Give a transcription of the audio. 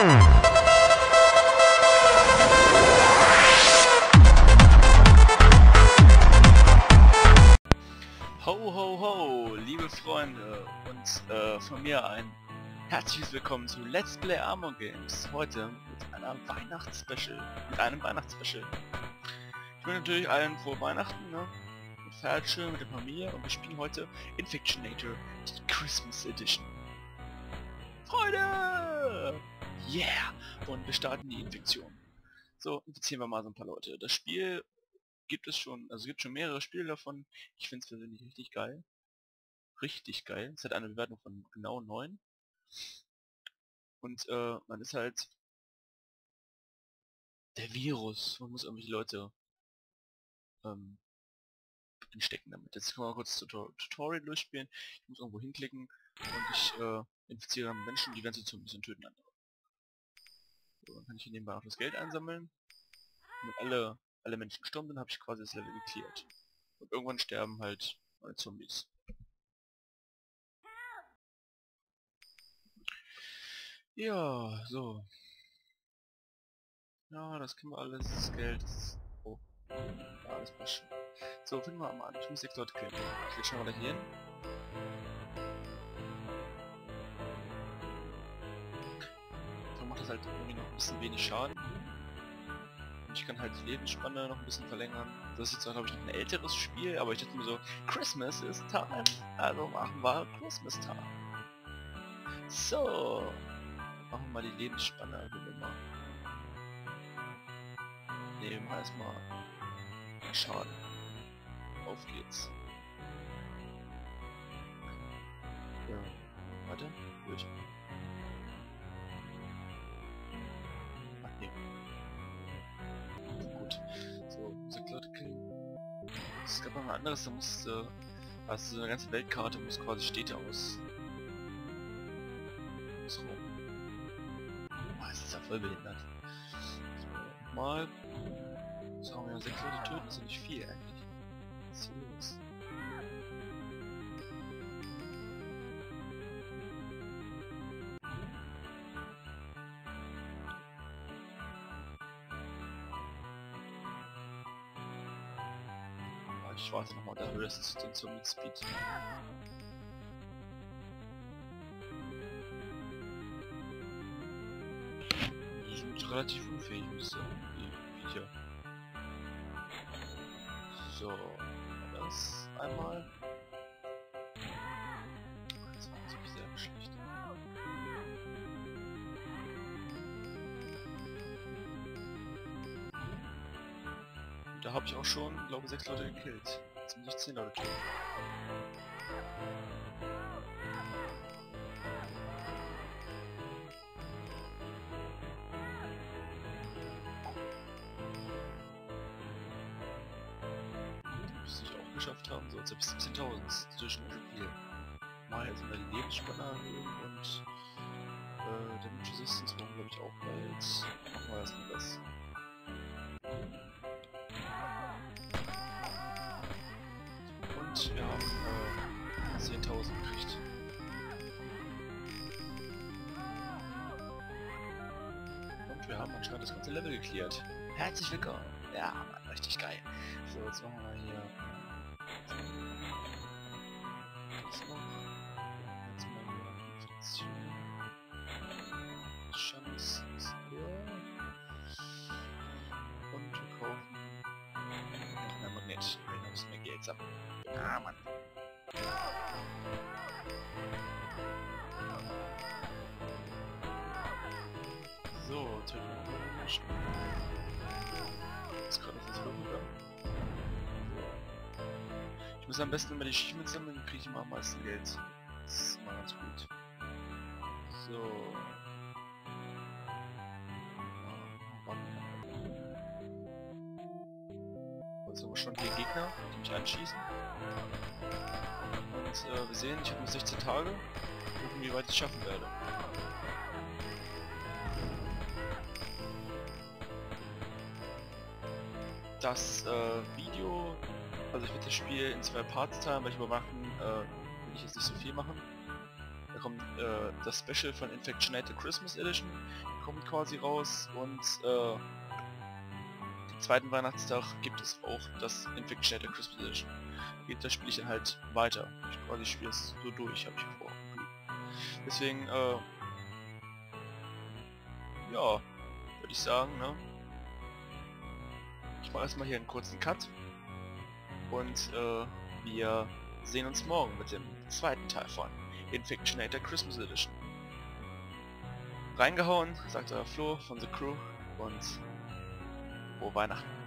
Ho ho ho, liebe Freunde und von mir ein herzliches Willkommen zu Let's Play Armor Games. Heute mit einer Weihnachtsspecial, mit einem Weihnachtsspecial. Ich bin natürlich allen frohe Weihnachten, ne? Mit Fährtschön, mit der Familie, und wir spielen heute Infectonator, die Christmas Edition. Freude! Yeah! Und wir starten die Infektion. So, infizieren wir mal so ein paar Leute. Das Spiel gibt es schon, also es gibt schon mehrere Spiele davon. Ich finde es persönlich richtig geil. Richtig geil. Es hat eine Bewertung von genau 9. Und man ist halt der Virus. Man muss irgendwelche Leute anstecken damit. Jetzt können wir mal kurz das Tutorial durchspielen. Ich muss irgendwo hinklicken und ich infiziere Menschen, die ganze Zeit ein bisschen töten andere. So, dann kann ich hier nebenbei auch das Geld einsammeln. Und wenn alle Menschen gestorben sind, habe ich quasi das Level geklärt. Und irgendwann sterben halt meine Zombies. Ja, so. Ja, das können wir alles. Das Geld ist... Oh. Ja, alles passt schon. So, finden wir mal an. Ich muss 6 Leute killen. Okay, schauen wir da hier hin. Dann macht das halt irgendwie noch ein bisschen wenig Schaden. Ich kann halt die Lebensspanne noch ein bisschen verlängern. Das ist jetzt, glaube ich, ein älteres Spiel, aber ich dachte mir so, Christmas is time, also machen wir Christmas time. So, machen wir mal die Lebensspanne, wie immer. Nehmen wir erstmal Schaden. Auf geht's. Ja, warte, gut. Es gab noch mal anderes, da musste... Also so eine ganze Weltkarte muss quasi Städte aus rum. Boah, ist das ja voll behindert. So, mal... So, haben wir 6 Leute töten, das ist ja nicht viel eigentlich. Was ist hier los? Ich warte nochmal da, das ist den Zombie Speed. Die sind relativ unfähig, muss ich sagen, die Viecher. So, das einmal. Das war natürlich sehr schlecht. Da habe ich auch schon, glaube ich, 6 Leute gekillt. Jetzt muss ich 10 Leute töten. Das müsste ich auch geschafft haben, so bis 17.000. Das ist natürlich schon viel. Mal jetzt mal die Lebensspanne erhöhen und Damage Resistance machen, glaube ich, auch bald. Machen wir erstmal das. Wir haben 10.000 gekriegt. Und wir haben anscheinend das ganze Level geklärt. Herzlich willkommen! Ja, Mann, richtig geil. So, jetzt machen wir hier... Was noch? Jetzt machen wir hier Infektion. Chance ist hier. Und wir kaufen... Noch mehr Magnet. Wir müssen mehr Geld sammeln. Ah, Mann. So, töten wir mal den Menschen. Ist gerade auf das Logo gegangen. Ich muss am besten immer die Schiefen sammeln, dann kriege ich immer am meisten Geld. Das ist immer ganz gut. So. Jetzt haben wir schon hier Gegner, die mich anschießen. Und wir sehen, ich habe nur 16 Tage. Gucken, wie weit ich es schaffen werde. Das Video, also ich werde das Spiel in 2 Parts teilen, weil ich über Weihnachten will ich jetzt nicht so viel machen. Da kommt das Special von Infectonator Christmas Edition, kommt quasi raus, und am zweiten Weihnachtstag gibt es auch das Infectonator Christmas Edition. Da spiele ich dann halt weiter. Ich quasi spiele es so durch, habe ich vor. Deswegen, ja, würde ich sagen, ne? Ich mache erstmal hier einen kurzen Cut und wir sehen uns morgen mit dem zweiten Teil von Infectonator Christmas Edition. Reingehauen, sagt euer Flo von The Crew, und frohe Weihnachten.